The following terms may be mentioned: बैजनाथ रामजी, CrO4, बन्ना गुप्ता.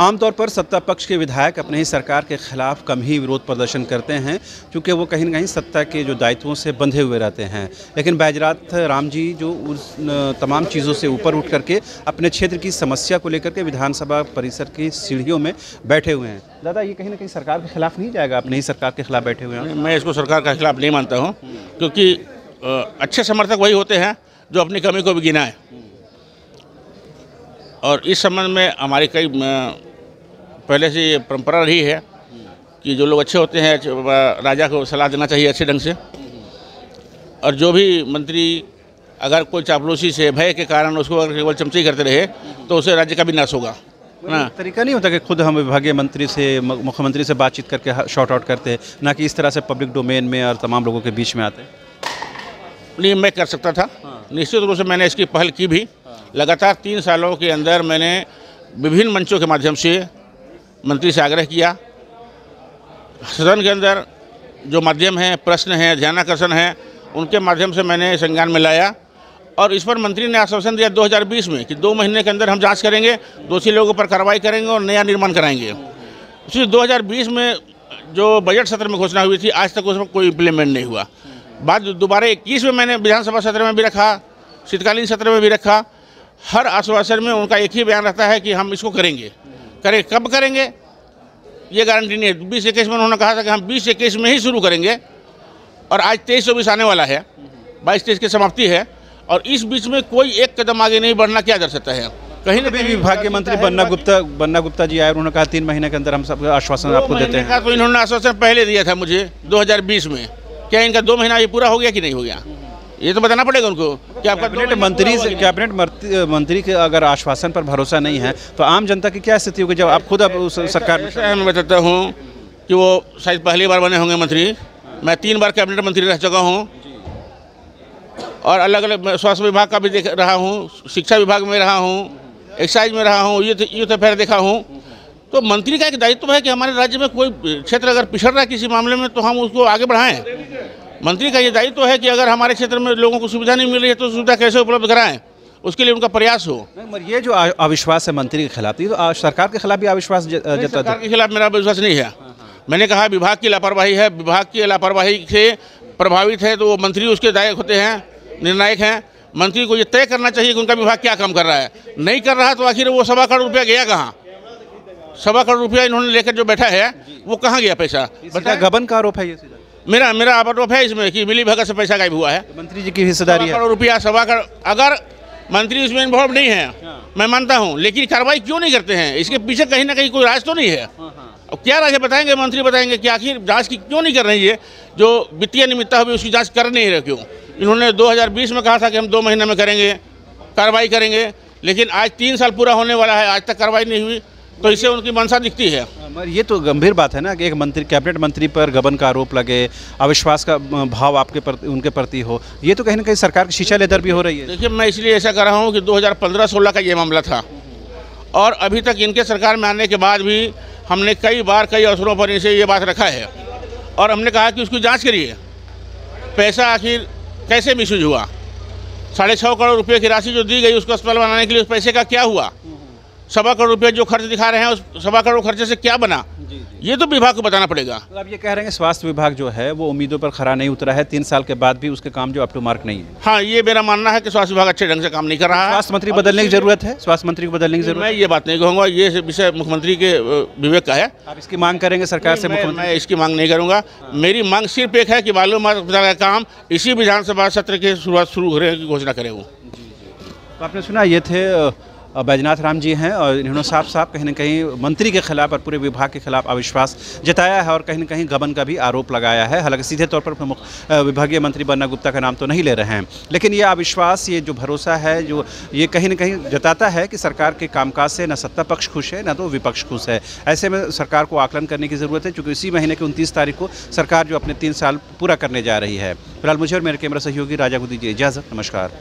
आमतौर पर सत्ता पक्ष के विधायक अपने ही सरकार के खिलाफ कम ही विरोध प्रदर्शन करते हैं, क्योंकि वो कहीं ना कहीं सत्ता के जो दायित्वों से बंधे हुए रहते हैं। लेकिन बैजनाथ रामजी जो उस तमाम चीज़ों से ऊपर उठ करके अपने क्षेत्र की समस्या को लेकर के विधानसभा परिसर की सीढ़ियों में बैठे हुए हैं। दादा, ये कहीं ना कहीं सरकार के खिलाफ नहीं जाएगा? अपने ही सरकार के खिलाफ बैठे हुए हैं। मैं इसको सरकार के खिलाफ नहीं मानता हूँ, क्योंकि अच्छे समर्थक वही होते हैं जो अपनी कमी को भी गिनाए। और इस संबंध में हमारी कई पहले से ये परंपरा रही है कि जो लोग अच्छे होते हैं राजा को सलाह देना चाहिए अच्छे ढंग से, और जो भी मंत्री अगर कोई चापलूसी से भय के कारण उसको अगर केवल चमची करते रहे तो उसे राज्य का भी नाश होगा। ना तरीका नहीं होता कि खुद हम विभागीय मंत्री से मुख्यमंत्री से बातचीत करके शॉर्ट आउट करते हैं, ना कि इस तरह से पब्लिक डोमेन में और तमाम लोगों के बीच में आते। नहीं, मैं कर सकता था। निश्चित रूप से मैंने इसकी पहल की भी। लगातार 3 सालों के अंदर मैंने विभिन्न मंचों के माध्यम से मंत्री से आग्रह किया। सदन के अंदर जो माध्यम हैं, प्रश्न हैं, ध्यानाकर्षण हैं, उनके माध्यम से मैंने संज्ञान में लाया। और इस पर मंत्री ने आश्वासन दिया 2020 में कि 2 महीने के अंदर हम जांच करेंगे, दोषी लोगों पर कार्रवाई करेंगे और नया निर्माण कराएंगे। उसी 2020 में जो बजट सत्र में घोषणा हुई थी, आज तक उसमें कोई इम्प्लीमेंट नहीं हुआ। बाद दोबारा 21 में मैंने विधानसभा सत्र में भी रखा, शीतकालीन सत्र में भी रखा। हर आश्वासन में उनका एक ही बयान रहता है कि हम इसको करेंगे। कब करेंगे ये गारंटी नहीं है। 2021 में उन्होंने कहा था कि हम 2021 में ही शुरू करेंगे, और आज 23-24 आने वाला है, 22-23 की समाप्ति है, और इस बीच में कोई एक कदम आगे नहीं बढ़ना क्या दर्शाता है। कहीं ना कहीं विभागीय मंत्री बन्ना गुप्ता जी आए, उन्होंने कहा 3 महीने के अंदर हम सब आश्वासन आपको देते हैं। तो इन्होंने आश्वासन पहले दिया था मुझे 2020 में। क्या इनका 2 महीना ये पूरा हो गया कि नहीं हो गया, ये तो बताना पड़ेगा उनको। क्या कैबिनेट मंत्री के अगर आश्वासन पर भरोसा नहीं है तो आम जनता की क्या स्थिति होगी जब आप खुद अब उस सरकार में? मैं बताता हूँ कि वो शायद पहली बार बने होंगे मंत्री। मैं 3 बार कैबिनेट मंत्री रह चुका हूँ, और अलग अलग स्वास्थ्य विभाग का भी देख रहा हूँ, शिक्षा विभाग में रहा हूँ, एक्साइज में रहा हूँ, यूथ अफेयर देखा हूँ। तो मंत्री का एक दायित्व है कि हमारे राज्य में कोई क्षेत्र अगर पिछड़ रहा है किसी मामले में तो हम उसको आगे बढ़ाएँ। मंत्री का ये दायित्व है कि अगर हमारे क्षेत्र में लोगों को सुविधा नहीं मिल रही है तो सुविधा कैसे उपलब्ध कराएं, उसके लिए उनका प्रयास हो। मगर ये जो अविश्वास है मंत्री के खिलाफ, ये तो सरकार के खिलाफ भी अविश्वास जताते। सरकार के खिलाफ मेरा अविश्वास नहीं है। मैंने कहा विभाग की लापरवाही है, विभाग की लापरवाही से प्रभावित है तो वो मंत्री उसके दायक होते हैं, निर्णायक हैं। मंत्री को ये तय करना चाहिए कि उनका विभाग क्या काम कर रहा है, नहीं कर रहा तो आखिर वो 7 करोड़ रुपया गया कहाँ? 7 करोड़ रुपया इन्होंने लेकर जो बैठा है वो कहाँ गया पैसा? बता, गबन का आरोप है ये। मेरा आरोप है इसमें कि मिली भगत से पैसा गायब हुआ है, मंत्री जी की हिस्सेदारी है। 7 करोड़ रुपया, 7 करोड़। अगर मंत्री उसमें इन्वॉल्व नहीं है, मैं मानता हूँ, लेकिन कार्रवाई क्यों नहीं करते हैं? इसके पीछे कहीं ना कहीं कोई राज तो नहीं है। और क्या राज है बताएंगे मंत्री, बताएंगे कि आखिर जाँच की क्यों नहीं कर रही है? जो वित्तीय निमित्ता हुई उसकी जाँच कर नहीं रहे क्यों? इन्होंने 2020 में कहा था कि हम 2 महीने में करेंगे, कार्रवाई करेंगे, लेकिन आज 3 साल पूरा होने वाला है, आज तक कार्रवाई नहीं हुई। तो इससे उनकी मनसा दिखती है। ये तो गंभीर बात है ना कि एक मंत्री, कैबिनेट मंत्री पर गबन का आरोप लगे, अविश्वास का भाव आपके प्रति, उनके प्रति हो। ये तो कहीं ना कहीं सरकार की शीशा लेदर भी हो रही है। देखिए, मैं इसलिए ऐसा कर रहा हूँ कि 2015-16 का ये मामला था, और अभी तक इनके सरकार में आने के बाद भी हमने कई बार कई अवसरों पर इनसे ये बात रखा है, और हमने कहा कि उसकी जाँच करिए, पैसा आखिर कैसे मिसयूज हुआ। 6.5 करोड़ रुपये की राशि जो दी गई उसको अस्पताल बनाने के लिए, उस पैसे का क्या हुआ? 7 करोड़ रुपये जो खर्च दिखा रहे हैं उस 7 करोड़ खर्चे से क्या बना? ये तो विभाग को बताना पड़ेगा। तो आप ये कह रहे हैं स्वास्थ्य विभाग जो है वो उम्मीदों पर खरा नहीं उतरा है, 3 साल के बाद भी उसके काम जो अप टू मार्क नहीं है। हाँ, ये मेरा मानना है कि स्वास्थ्य विभाग अच्छे ढंग से काम नहीं कर रहा है। स्वास्थ्य मंत्री बदलने की जरूरत है, स्वास्थ्य मंत्री को बदलने की जरूरत है। मैं ये बात नहीं कहूँगा, ये विषय मुख्यमंत्री के विवेक का है। आप इसकी मांग करेंगे सरकार से? मैं इसकी मांग नहीं करूँगा। मेरी मांग सिर्फ एक है कि मालूम का काम इसी विधानसभा सत्र के शुरुआत शुरू होने की घोषणा करें। वो आपने सुना, ये थे बैजनाथ राम जी हैं, और इन्होंने साफ साफ कहीं ना कहीं मंत्री के खिलाफ और पूरे विभाग के खिलाफ अविश्वास जताया है, और कहीं ना कहीं गबन का भी आरोप लगाया है। हालांकि सीधे तौर पर प्रमुख विभागीय मंत्री बन्ना गुप्ता का नाम तो नहीं ले रहे हैं, लेकिन ये अविश्वास, ये जो भरोसा है, जो ये कहीं ना कहीं जताता है कि सरकार के कामकाज से न सत्ता पक्ष खुश है, न तो विपक्ष खुश है। ऐसे में सरकार को आकलन करने की ज़रूरत है, चूँकि इसी महीने की 29 तारीख को सरकार जो अपने 3 साल पूरा करने जा रही है। फिलहाल मुझे और मेरे कैमरा सहयोगी राजा को दीजिए इजाज़त। नमस्कार।